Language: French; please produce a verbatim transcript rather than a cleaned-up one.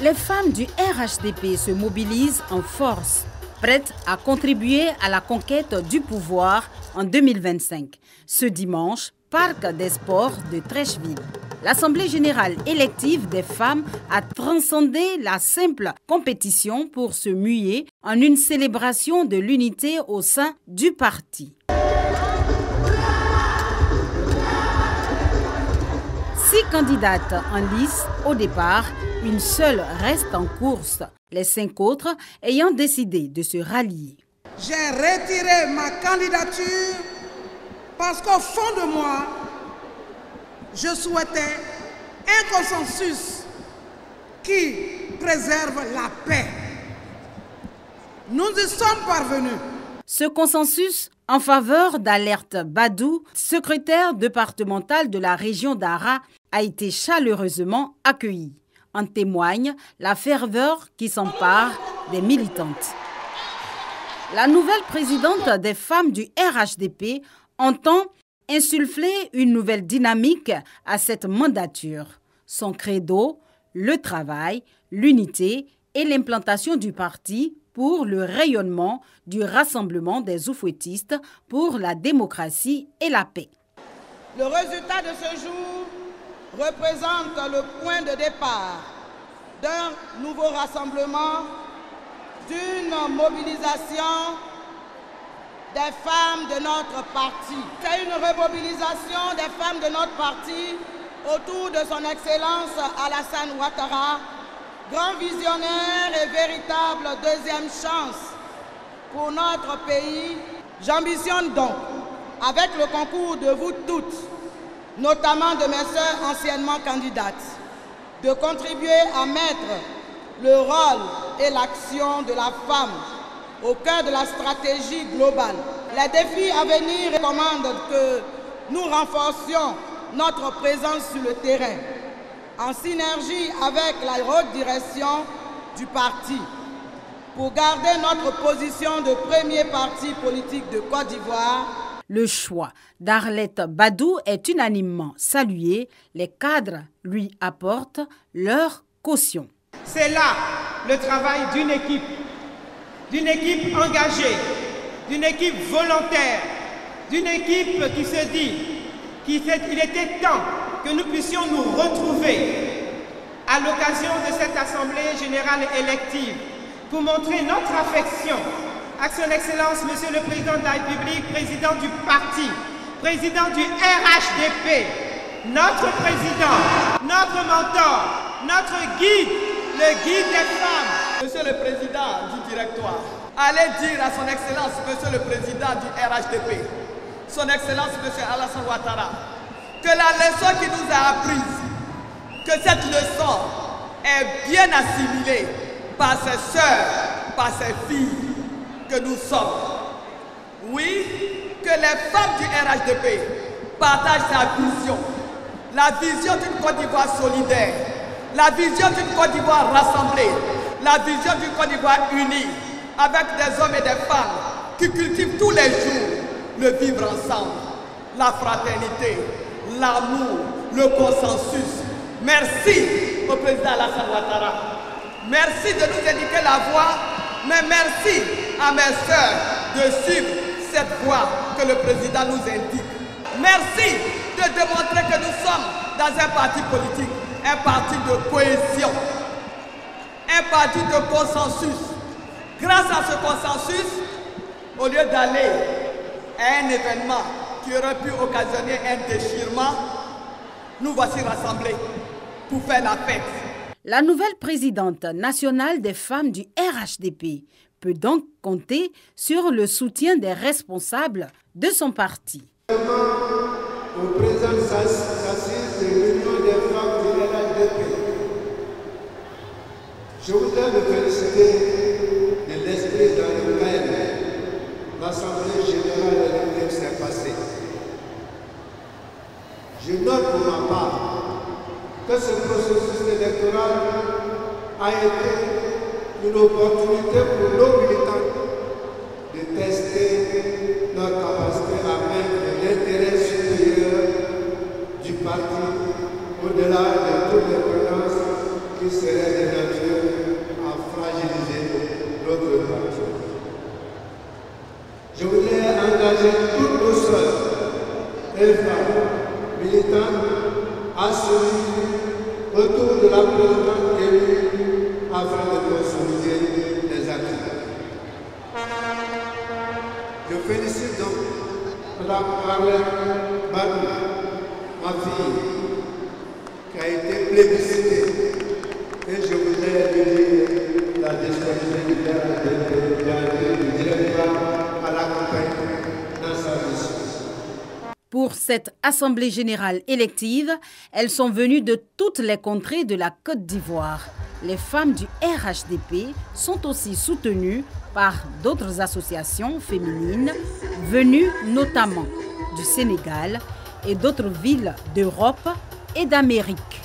les femmes du R H D P se mobilisent en force, prêtes à contribuer à la conquête du pouvoir en deux mille vingt-cinq. Ce dimanche, parc des sports de Trècheville. L'Assemblée générale élective des femmes a transcendé la simple compétition pour se muer en une célébration de l'unité au sein du parti. Six candidates en lice au départ, une seule reste en course, les cinq autres ayant décidé de se rallier. J'ai retiré ma candidature parce qu'au fond de moi, je souhaitais un consensus qui préserve la paix. Nous y sommes parvenus. Ce consensus en faveur d'Alerte Badou, secrétaire départementale de la région d'Ara, a été chaleureusement accueilli. En témoigne la ferveur qui s'empare des militantes. La nouvelle présidente des femmes du R H D P entend insuffler une nouvelle dynamique à cette mandature. Son credo, le travail, l'unité et l'implantation du parti pour le rayonnement du rassemblement des oufouettistes pour la démocratie et la paix. Le résultat de ce jour représente le point de départ d'un nouveau rassemblement, d'une mobilisation des femmes de notre parti. C'est une remobilisation des femmes de notre parti autour de son Excellence Alassane Ouattara, grand visionnaire et véritable deuxième chance pour notre pays. J'ambitionne donc, avec le concours de vous toutes, notamment de mes sœurs anciennement candidates, de contribuer à mettre le rôle et l'action de la femme au cœur de la stratégie globale. Les défis à venir recommandent que nous renforcions notre présence sur le terrain, en synergie avec la haute direction du parti, pour garder notre position de premier parti politique de Côte d'Ivoire. Le choix d'Arlette Badou est unanimement salué. Les cadres lui apportent leur caution. C'est là le travail d'une équipe. D'une équipe engagée, d'une équipe volontaire, d'une équipe qui se dit qu'il était temps que nous puissions nous retrouver à l'occasion de cette Assemblée générale élective pour montrer notre affection à Son Excellence, Monsieur le Président de la République, Président du Parti, Président du R H D P, notre Président, notre mentor, notre guide, le guide des femmes. Monsieur le Président du Directoire, allez dire à Son Excellence, Monsieur le Président du R H D P, Son Excellence, Monsieur Alassane Ouattara, que la leçon qu'il nous a apprise, que cette leçon est bien assimilée par ses sœurs, par ses filles que nous sommes. Oui, que les femmes du R H D P partagent sa vision, la vision d'une Côte d'Ivoire solidaire, la vision d'une Côte d'Ivoire rassemblée, la vision du Côte d'Ivoire unie, avec des hommes et des femmes qui cultivent tous les jours le vivre ensemble, la fraternité, l'amour, le consensus. Merci au président Alassane Ouattara. Merci de nous indiquer la voie, mais merci à mes sœurs de suivre cette voie que le président nous indique. Merci de démontrer que nous sommes dans un parti politique, un parti de cohésion, un parti de consensus. Grâce à ce consensus, au lieu d'aller à un événement qui aurait pu occasionner un déchirement, nous voici rassemblés pour faire la fête. La nouvelle présidente nationale des femmes du R H D P peut donc compter sur le soutien des responsables de son parti. Au présent, ça, ça, c'est l'union des femmes du R H D P. Je voudrais me féliciter de l'esprit dans lequel l'Assemblée générale élective s'est passée. Je note pour ma part que ce processus électoral a été une opportunité pour nos militants de tester leur capacité à mettre l'intérêt supérieur du parti au-delà de toutes les violences. qui serait de nature à fragiliser notre patrie. Je voudrais engager toutes nos soeurs et femmes militantes à ce retour de la présidente élue afin de consolider les acquis. Je félicite donc Madame Arlette Badou, ma fille, qui a été plébiscitée, et je voudrais dire la disponibilité du directeur à la campagne dans sa mission. Pour cette Assemblée générale élective, elles sont venues de toutes les contrées de la Côte d'Ivoire. Les femmes du R H D P sont aussi soutenues par d'autres associations féminines venues notamment du Sénégal et d'autres villes d'Europe et d'Amérique.